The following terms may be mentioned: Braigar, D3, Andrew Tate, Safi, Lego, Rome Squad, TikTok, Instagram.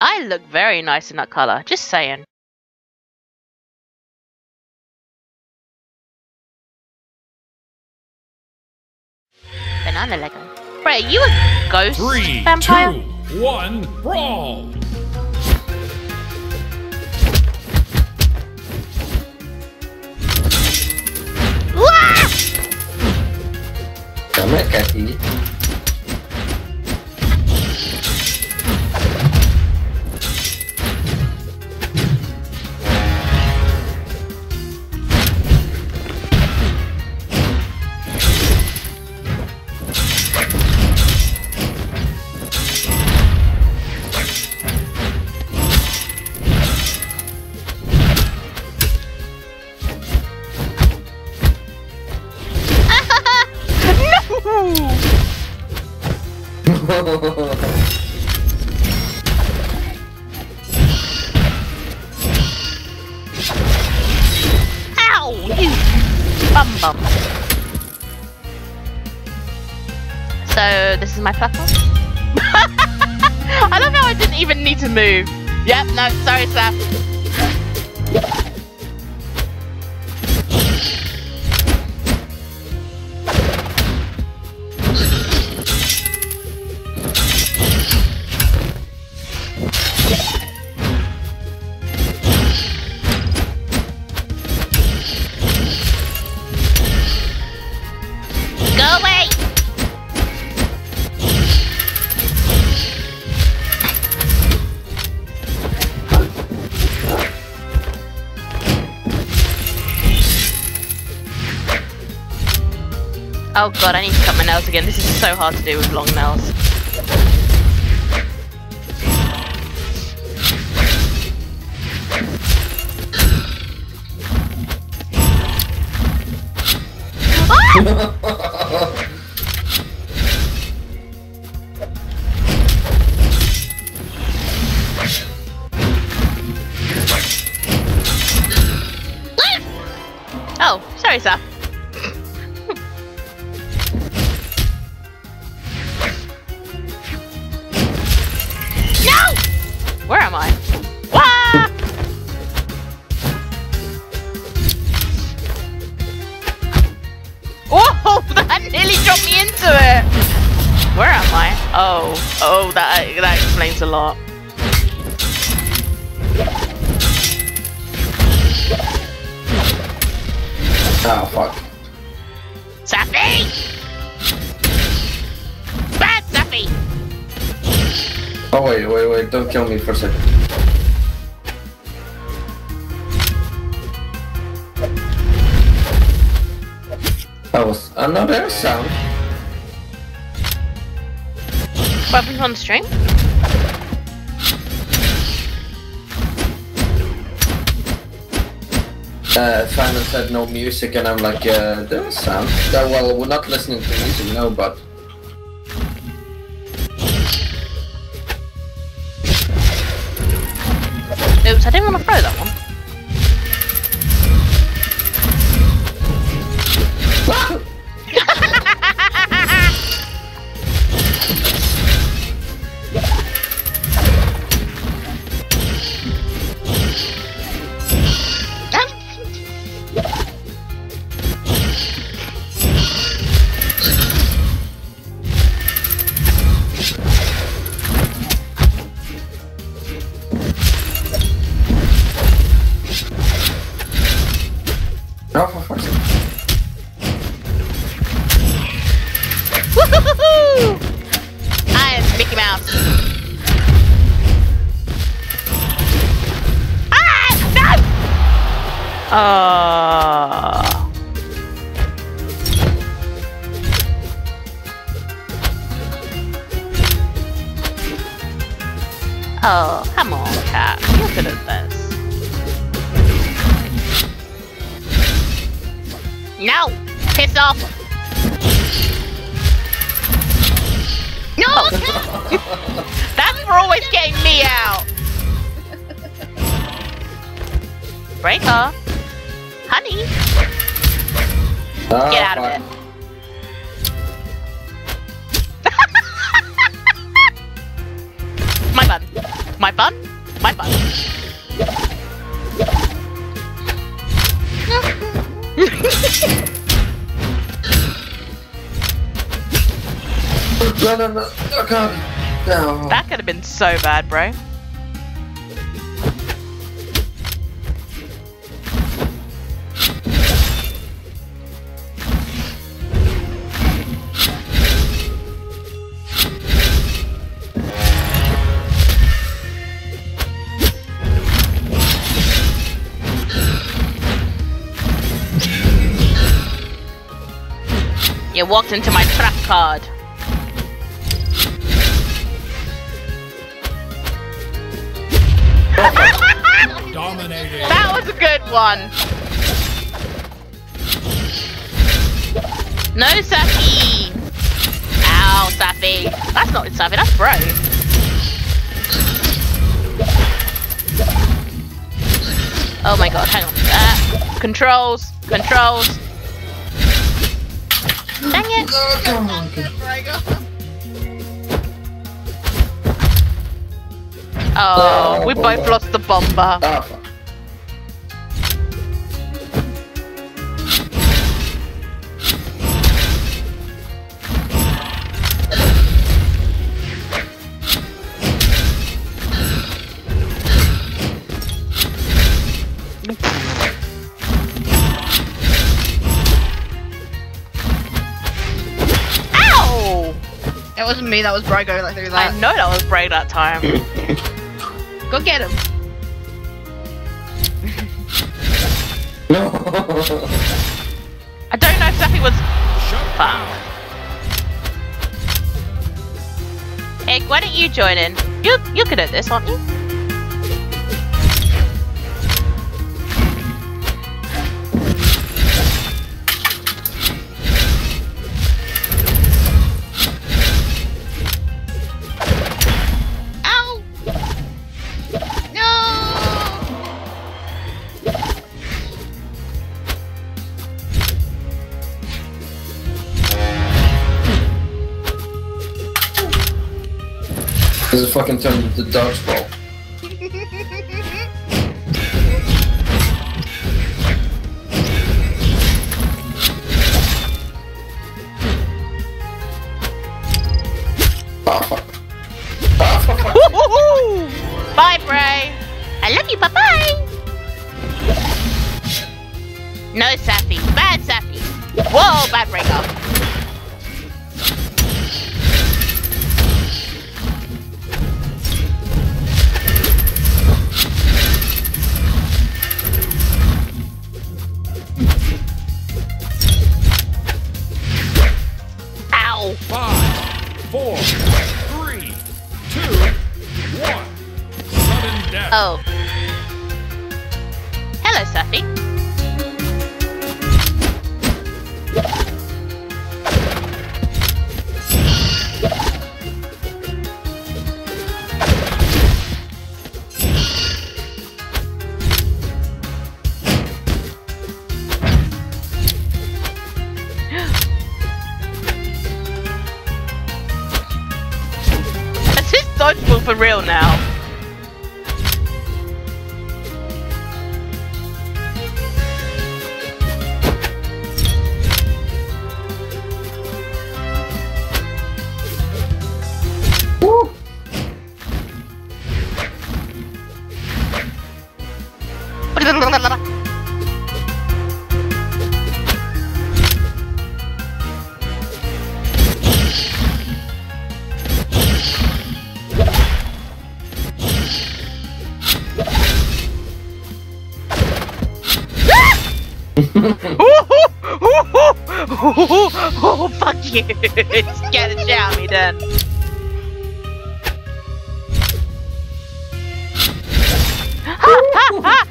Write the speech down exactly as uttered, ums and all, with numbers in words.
I look very nice in that color, just saying. Banana Lego. Wait, are you a ghost Three, vampire? Two, one, brawl! Damn it, Kathy. So this is my platform. I love how I didn't even need to move. Yep, no, sorry, Saf. Go away. Oh god, I need to cut my nails again. This is so hard to do with long nails. Ah! Oh, sorry, sir. Where am I? Wah! Oh, that nearly dropped me into it! Where am I? Oh, oh, that, that explains a lot. Oh, fuck. Safi! Bad Safi! Oh wait, wait, wait, don't kill me for a second. That was another sound. Weapons on string? Uh, Simon said no music and I'm like, uh, there was sound. Uh, well, we're not listening to music, no, but... Oops, I didn't want to throw that one. Ah! Oh, come on, cat. You're good at this. No! Piss off! No! That's for always getting me out! Break off. Honey! Oh, get out fuck. of it. My bun. My butt? My butt. No, no, no. I can't. No. That could have been so bad, bro. You walked into my trap card. Dominated. That was a good one. No, Safi. Ow, Safi. That's not Safi, that's bro. Oh my god, hang on. Uh, controls, controls. Dang it! Oh, come on, oh, oh, we both oh, lost the bomber. Oh. That wasn't me, that was Brago like through that. I know that was Brago that time. Go get him. No. I don't know if Safi was fuck. Egg, why don't you join in? You're you're good at this, aren't you? This is fucking turned into dodgeball. Bye, Bray. I love you. Bye bye. No, Safi. Bad Safi. Whoa, bad Bray go. Oh. Hello, Safi. That's his dodgeball for real now. Oh, fuck you! Just get it down, me then. Ha ha ha!